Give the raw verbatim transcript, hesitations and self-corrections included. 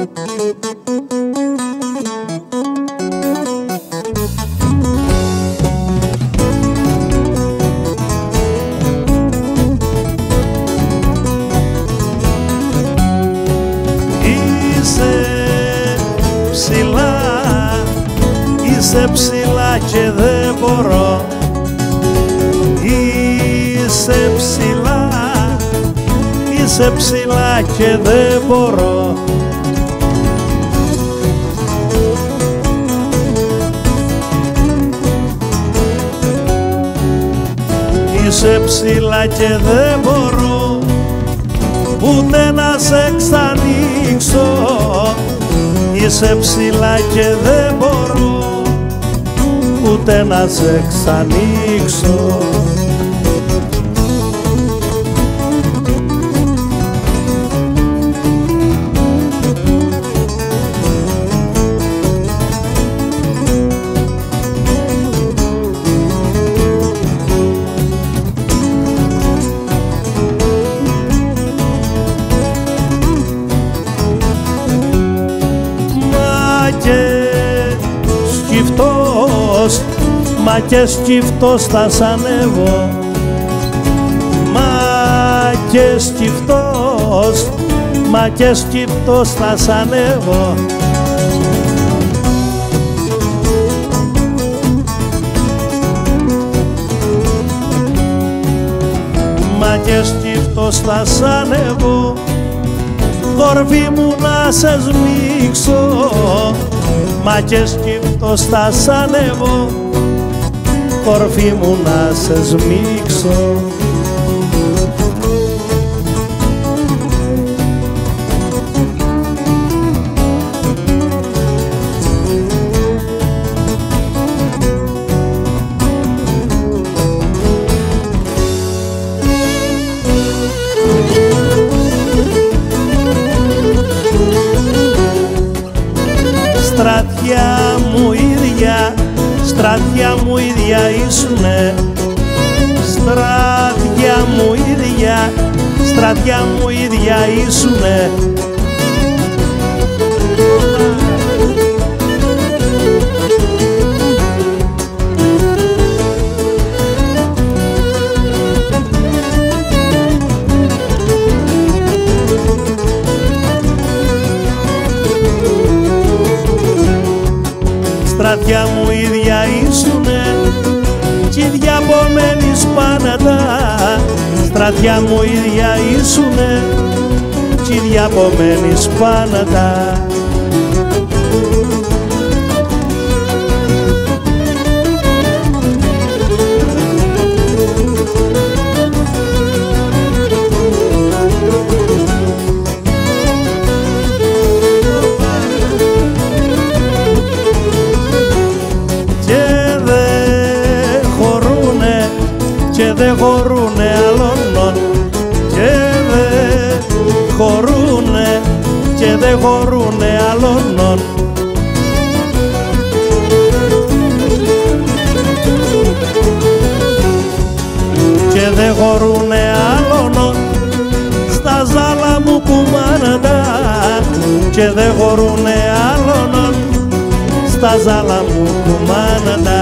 Είσαι ψηλά και δεν μπορώ. Είσαι ψηλά, είσαι ψηλά και δεν μπορώ. Είσαι ψηλά και δεν μπορώ ούτε να σε ξανοίξω. Είσαι ψηλά και δεν μπορώ ούτε να σε ξανοίξω. Μα και σκυφτός, μα και σκυφτός θα σ' ανέβω. Μα και σκυφτός, μα και σκυφτός θα σ' ανέβω. Μα και σκυφτός θα σ' ανέβω, κορφή μου να σε σμίξω. Μα και σκυφτός θα σ' ανέβω, κορφή μου να σε σμίξω. Στρατιά μου ίδια, στρατιά μου ίδια ήσουνε. Στρατιά μου ίδια, στρατιά μου ίδια ήσουνε. Στρατιά μου ίδια ήσουνε κι οι διαπομένεις πάντα. Στρατιά μου ίδια ήσουνε κι οι διαπομένεις πάντα. Και δε χωρούνε άλλων, και δε χωρούνε, και δε χωρούνε άλλων. Και δε χωρούνε άλλων στα ζάλα μου που μάνατα. Και δε χωρούνε άλλων στα ζάλα μου που μάνατα.